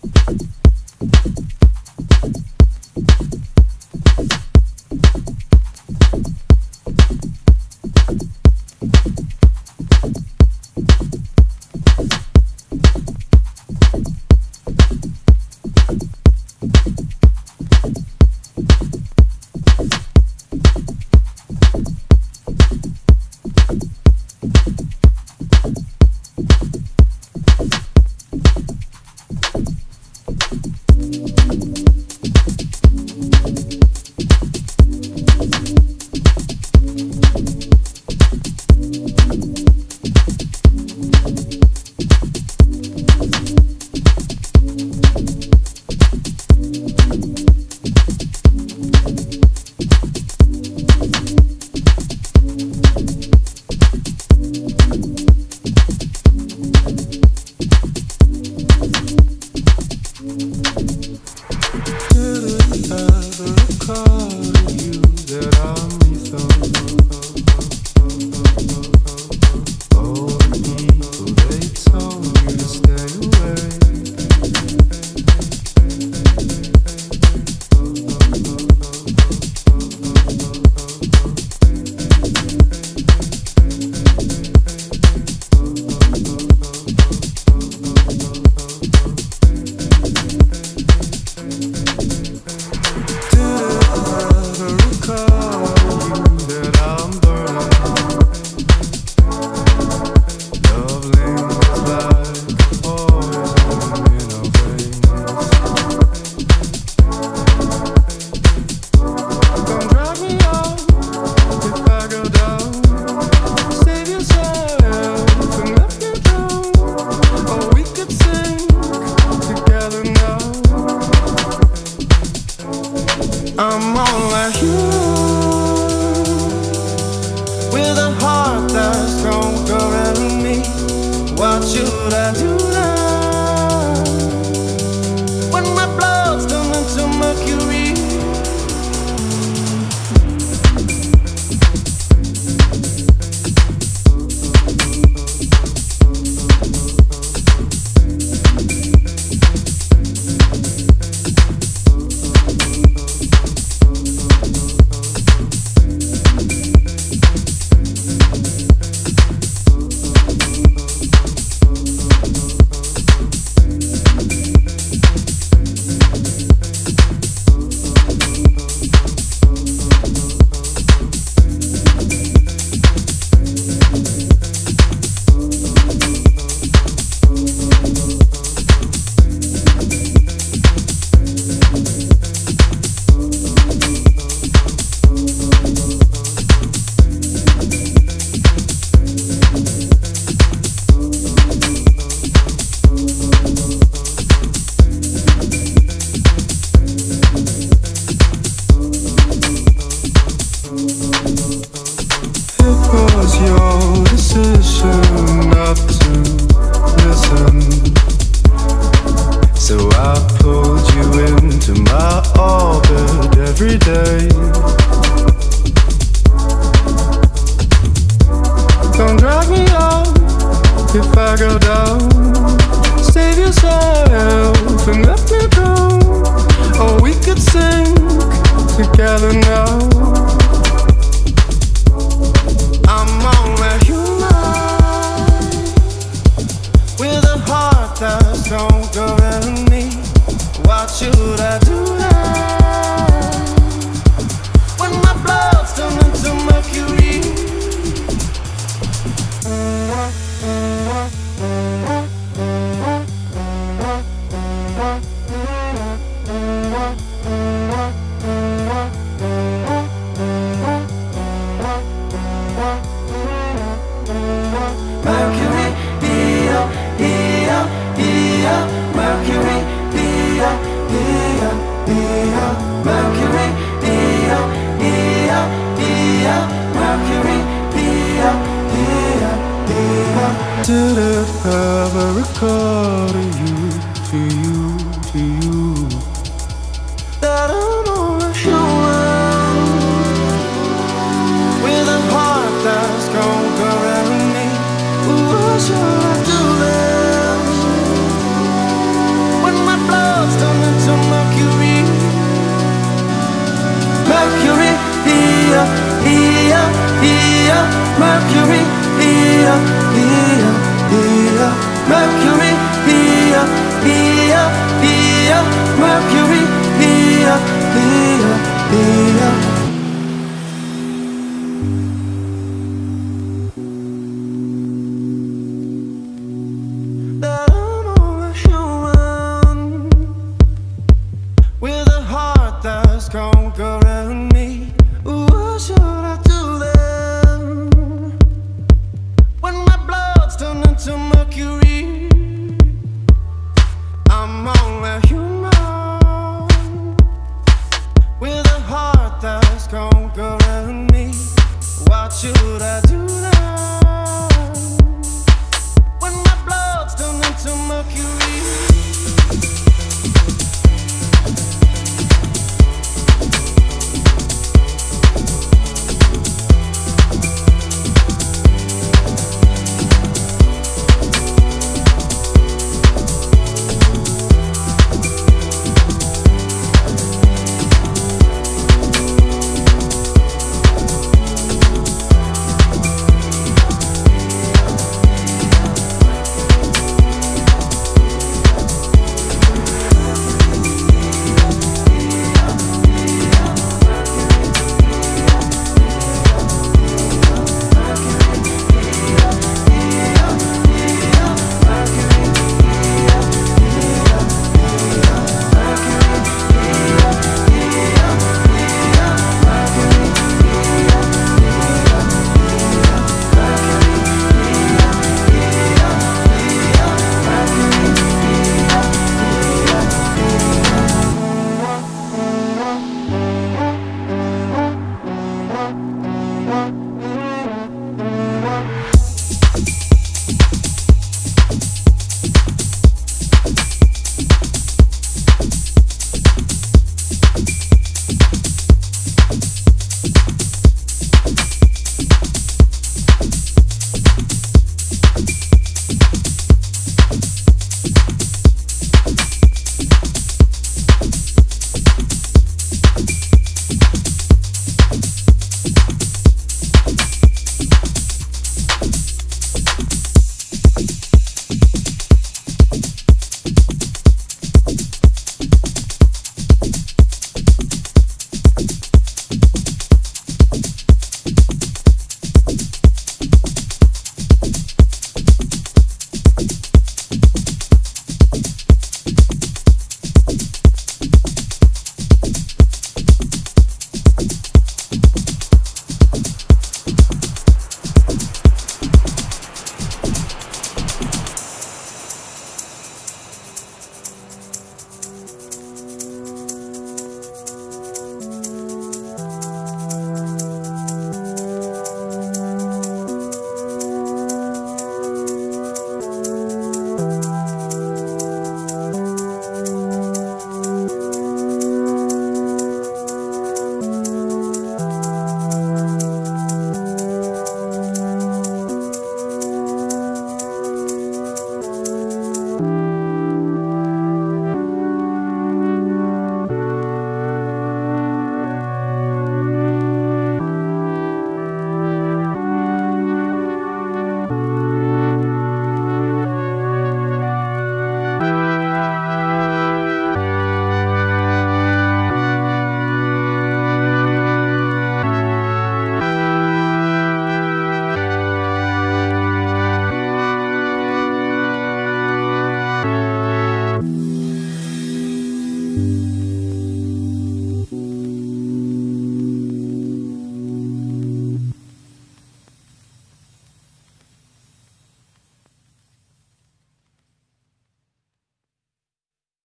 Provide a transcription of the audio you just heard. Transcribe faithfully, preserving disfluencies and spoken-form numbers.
Should I do this when my blood Mercury. I'm only human.